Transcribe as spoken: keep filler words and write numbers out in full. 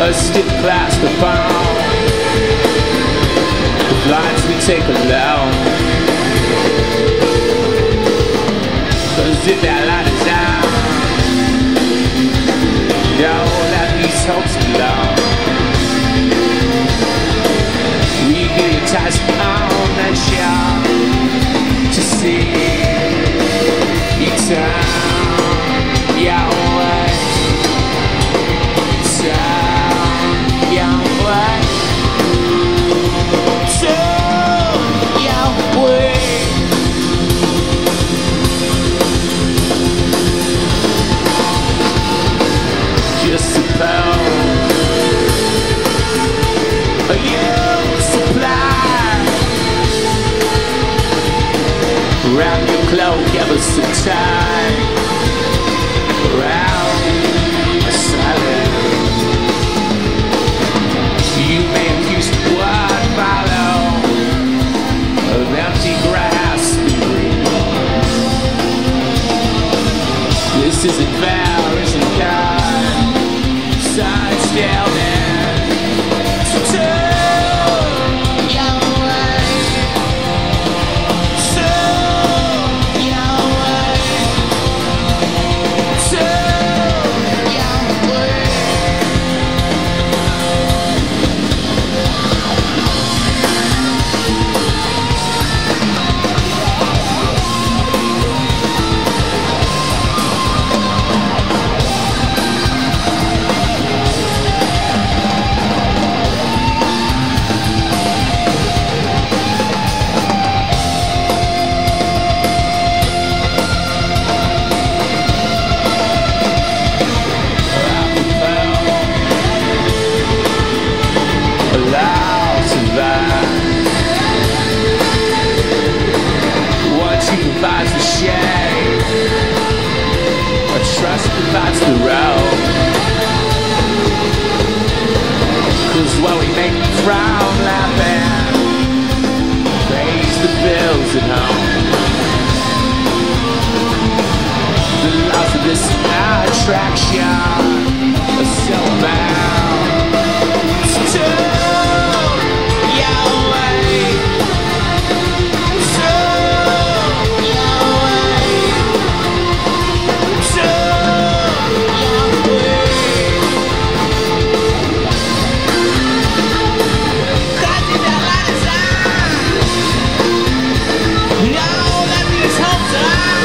A stiff class to found. The blinds we take alone, 'cause if that light is out, all that these hopes belong. We get a touch on that shot to see each time. Yeah, always time. Around your cloak, ever so tight. Around a silence. You may accuse what follow of empty grass and green. This isn't fair, isn't kind. Sides down and to turn. That's the road, 'cause while we make the frown laughing, pays the bills at home. The laws of this attraction are so bound to your way. Ah!